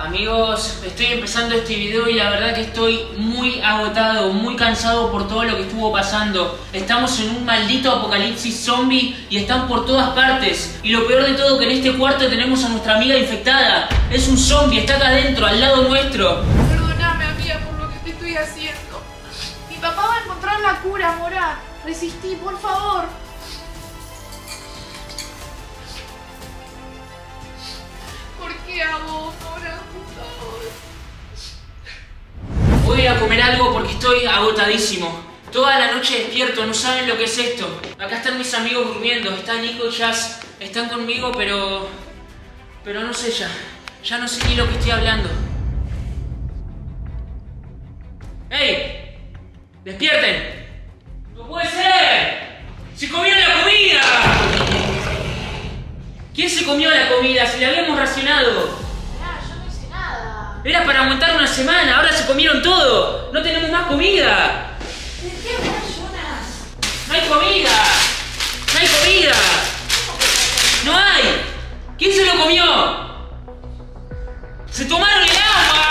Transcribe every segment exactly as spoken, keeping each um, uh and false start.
Amigos, estoy empezando este video y la verdad que estoy muy agotado, muy cansado por todo lo que estuvo pasando. Estamos en un maldito apocalipsis zombie y están por todas partes. Y lo peor de todo, que en este cuarto tenemos a nuestra amiga infectada. Es un zombie, está acá adentro, al lado nuestro. Perdóname, amiga, por lo que te estoy haciendo. Mi papá va a encontrar la cura, Morad. Resistí, por favor. ¿Por qué a vos, Morad? Voy a comer algo porque estoy agotadísimo. Toda la noche despierto, no saben lo que es esto. Acá están mis amigos durmiendo, está Nico y Jazz. Están conmigo, pero... pero no sé ya. Ya no sé ni lo que estoy hablando. ¡Ey! ¡Despierten! ¡No puede ser! ¡Se comió la comida! ¿Quién se comió la comida? ¡Si la habíamos racionado! Era para aguantar una semana, ahora se comieron todo. No tenemos más comida. ¿De qué hablas, Jonas? No hay comida. No hay comida. No hay. ¿Quién se lo comió? ¡Se tomaron el agua!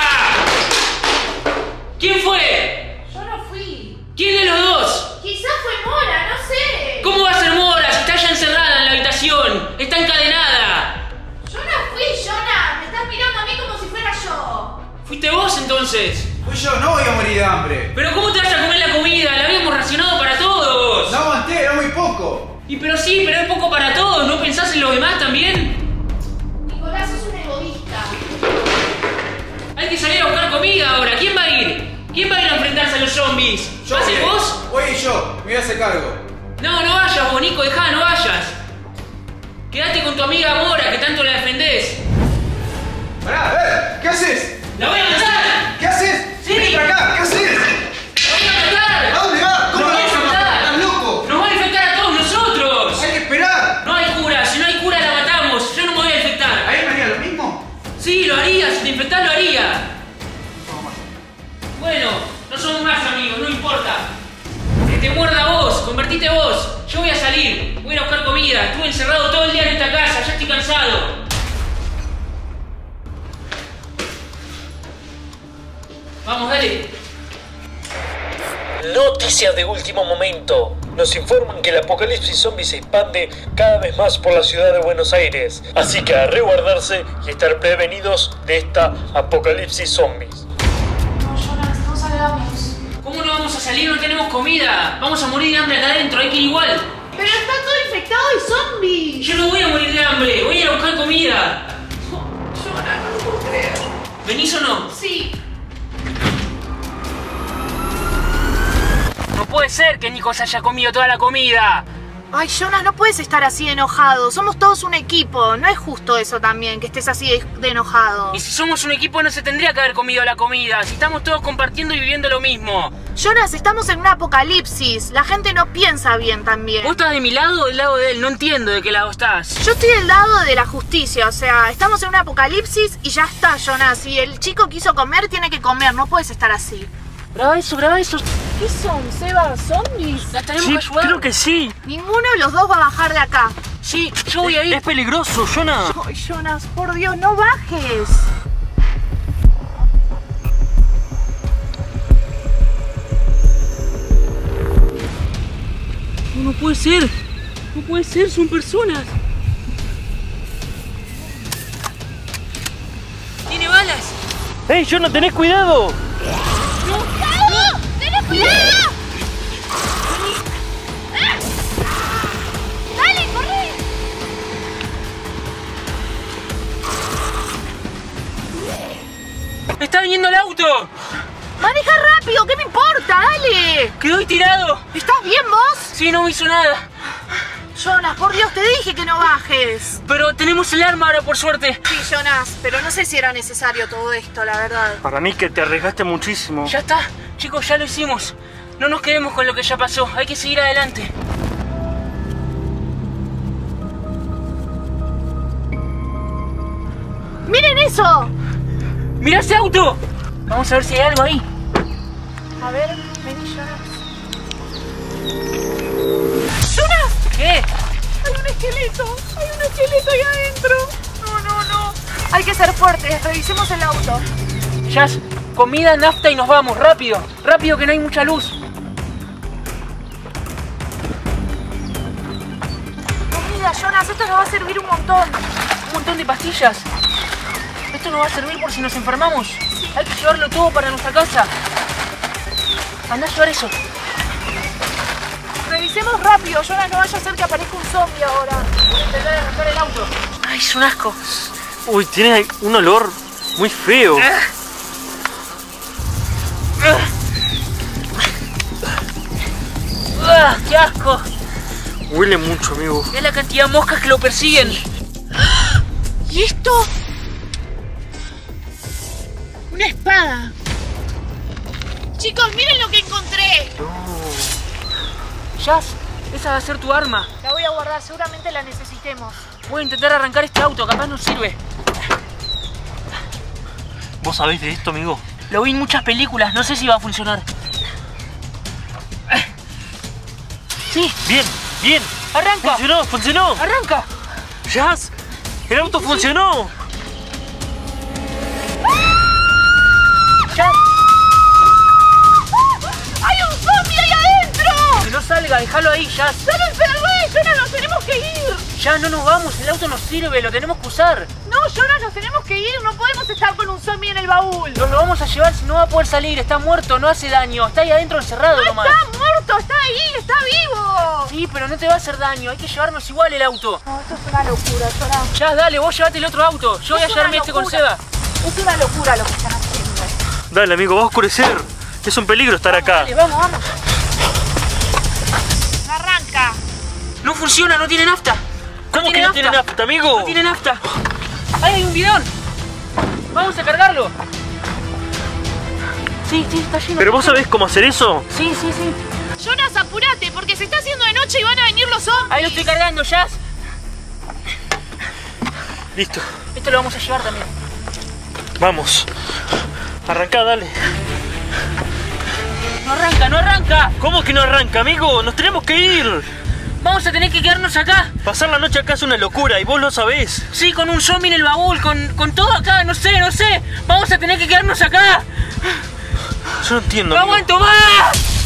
¿Quién fue? Yo no fui. ¿Quién de los dos? Quizás fue Mora, no sé. ¿Cómo va a ser Mora si está ya encerrada en la habitación? Está encadenada. Yo no fui, Jonas. Me estás mirando a mí como si fuera yo. ¿Fuiste vos entonces? Fui yo, no voy a morir de hambre. ¿Pero cómo te vas a comer la comida? La habíamos racionado para todos. No aguanté, era muy poco. Y pero sí, pero es poco para todos, ¿no pensás en los demás también? Nicolás, sos un egoísta. Hay que salir a buscar comida ahora, ¿quién va a ir? ¿Quién va a ir a enfrentarse a los zombies? ¿Vas a ir vos? Voy yo, me voy a hacer cargo. No, no vayas vos, Nico, dejá, no vayas. Quédate con tu amiga Mora, que tanto la defendés. Pará, a ver, ¿qué haces? ¡La voy a matar! ¿Qué haces? ¡Sí! ¡Ven para acá! ¿Qué haces? ¡La voy a matar! ¿A dónde vas? ¿Cómo la vas a matar? ¡Estás loco! ¡Nos va a infectar a todos nosotros! ¡Hay que esperar! No hay cura, si no hay cura la matamos, yo no me voy a infectar. ¿Ahí me haría lo mismo? Sí, lo haría, si te infectás lo haría. No, más. Bueno, no somos más amigos, no importa. Que te muerda vos, convertite vos. Yo voy a salir, voy a buscar comida. Estuve encerrado todo el día en esta casa, ya estoy cansado. Vamos, dale. Noticias de último momento. Nos informan que el apocalipsis zombie se expande cada vez más por la ciudad de Buenos Aires. Así que a resguardarse y estar prevenidos de esta apocalipsis zombies. No, Jonas, no salgamos. ¿Cómo no vamos a salir? No tenemos comida. Vamos a morir de hambre acá adentro, hay que ir igual. Pero está todo infectado y zombie. Yo no voy a morir de hambre, voy a ir a buscar comida. Oh, Jonas, no lo puedo creer. ¿Venís o no? Sí. No puede ser que Nico se haya comido toda la comida. Ay, Jonas, no puedes estar así de enojado. Somos todos un equipo. No es justo eso también, que estés así de, de enojado. Y si somos un equipo no se tendría que haber comido la comida. Si estamos todos compartiendo y viviendo lo mismo. Jonas, estamos en un apocalipsis. La gente no piensa bien también. ¿Vos estás de mi lado o del lado de él? No entiendo de qué lado estás. Yo estoy del lado de la justicia. O sea, estamos en un apocalipsis y ya está, Jonas. Si el chico quiso comer, tiene que comer. No puedes estar así. Graba eso, graba eso. ¿Qué son, Seba? ¿Zombies? ¿Las tenemos sí, que ayudar? Creo que sí. Ninguno de los dos va a bajar de acá. Sí, yo voy a ir. Es peligroso, Jonas. Ay, Jonas, por Dios, no bajes. No, no puede ser. No puede ser, son personas. Tiene balas. ¡Ey, Jonas, tenés cuidado! ¡Cuidado! ¡Ah! ¡Dale, corre! ¡Está viniendo el auto! ¡Maneja rápido! ¿Qué me importa? ¡Dale! ¡Quedó tirado! ¿Estás bien vos? Sí, no me hizo nada. Jonas, por Dios, te dije que no bajes. Pero tenemos el arma ahora, por suerte. Sí, Jonas, pero no sé si era necesario todo esto, la verdad. Para mí que te arriesgaste muchísimo. Ya está, chicos, ya lo hicimos. No nos quedemos con lo que ya pasó, hay que seguir adelante. ¡Miren eso! ¡Mirá ese auto! Vamos a ver si hay algo ahí. A ver, vení, Jonas. ¡Jonas! ¿Qué? Hay un esqueleto, hay un esqueleto ahí adentro. No, no, no. Hay que ser fuertes, revisemos el auto. Jazz, comida, nafta y nos vamos, rápido, rápido que no hay mucha luz. Comida, Jonas, esto nos va a servir un montón. Un montón de pastillas. Esto nos va a servir por si nos enfermamos. Hay que llevarlo todo para nuestra casa. Andá a llevar eso. Revisemos rápido, Jonas, no vaya a ser que aparezca un zombie ahora. Voy a intentar arrancar el auto. Ay, es un asco. Uy, tiene un olor muy feo. ¡Ah, qué asco! Huele mucho, amigo. Mirá la cantidad de moscas que lo persiguen. ¿Y esto? Una espada. Chicos, miren lo que encontré. No. Jazz, esa va a ser tu arma. La voy a guardar, seguramente la necesitemos. Voy a intentar arrancar este auto, capaz nos sirve. ¿Vos sabés de esto, amigo? Lo vi en muchas películas, no sé si va a funcionar. Sí. Bien, bien. Arranca. Funcionó, funcionó. Arranca. Jazz, el auto sí, sí. funcionó. Jazz. ¡Hay un zombie ahí adentro! Que no salga, déjalo ahí, Jazz. ¡Dale el pedal, Jonas, nos tenemos que ir! Ya, no nos vamos, el auto nos sirve, lo tenemos que usar. No, Jonas, nos tenemos que ir, no podemos estar con un zombie en el baúl. Nos lo vamos a llevar si no va a poder salir, está muerto, no hace daño, está ahí adentro encerrado no nomás. Está muerto, está ahí, está vivo. Sí, pero no te va a hacer daño, hay que llevarnos igual el auto. No, esto es una locura, Jonas. Ya, dale, vos llevate el otro auto, yo es voy a llevarme este con Seba. Es una locura lo que están haciendo. Dale, amigo, va a oscurecer, es un peligro estar vamos, acá. Dale, vamos, vamos. Arranca. No funciona, no tiene nafta. ¿Cómo no que no tiene nafta, amigo? No tiene nafta. ¡Ahí hay un bidón! ¡Vamos a cargarlo! Sí, sí, está lleno. ¿Pero vos sabés cómo hacer eso? Sí, sí, sí. Jonas, apurate, porque se está haciendo de noche y van a venir los zombies. Ahí lo estoy cargando, Jazz. Listo. Esto lo vamos a llevar también. Vamos. Arrancá, dale. No arranca, no arranca. ¿Cómo que no arranca, amigo? ¡Nos tenemos que ir! Vamos a tener que quedarnos acá. Pasar la noche acá es una locura y vos lo sabés. Sí, con un zombie en el baúl, con, con todo acá, no sé, no sé. Vamos a tener que quedarnos acá. Yo no entiendo. ¡No aguanto más!